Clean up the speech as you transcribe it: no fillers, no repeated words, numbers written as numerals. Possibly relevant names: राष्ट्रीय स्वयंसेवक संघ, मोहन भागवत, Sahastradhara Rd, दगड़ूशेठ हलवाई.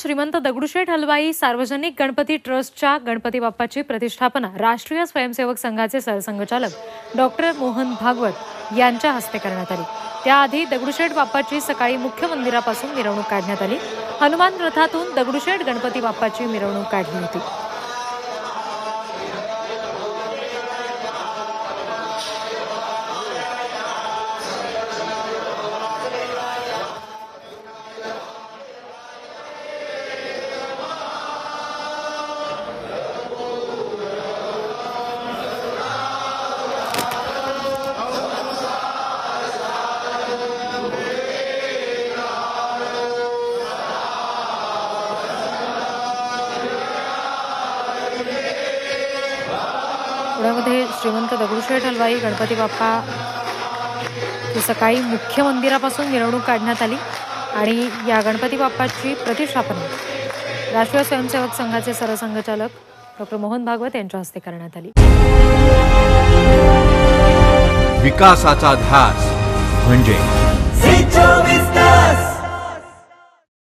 श्रीमंत दगड़ूशेठ हलवाई सार्वजनिक गणपति ट्रस्टच्या गणपती बाप्पाची प्रतिष्ठापना राष्ट्रीय स्वयंसेवक संघाचे सरसंघचालक डॉक्टर मोहन भागवत यांच्या हस्ते करण्यात आली। त्याआधी दगड़ूशेठ बाप्पाची सकाळी मुख्य मंदिरापासून मिरवणूक काढण्यात आली। हनुमान रथातून दगड़ूशेठ गणपती बाप्पाची मिरवणूक काढली होती। पुण्यामध्ये श्रीमंत दगड़ूशेठ हलवाई गणपती बाप्पा सकाळी मुख्य मंदिरापासून मिरवणूक काढण्यात आली आणि या गणपती बाप्पाची प्रतिष्ठापना राष्ट्रीय स्वयंसेवक संघाचे सरसंघचालक डॉक्टर मोहन भागवत यांच्या हस्ते करण्यात आली। विकासाचा ध्यास म्हणजे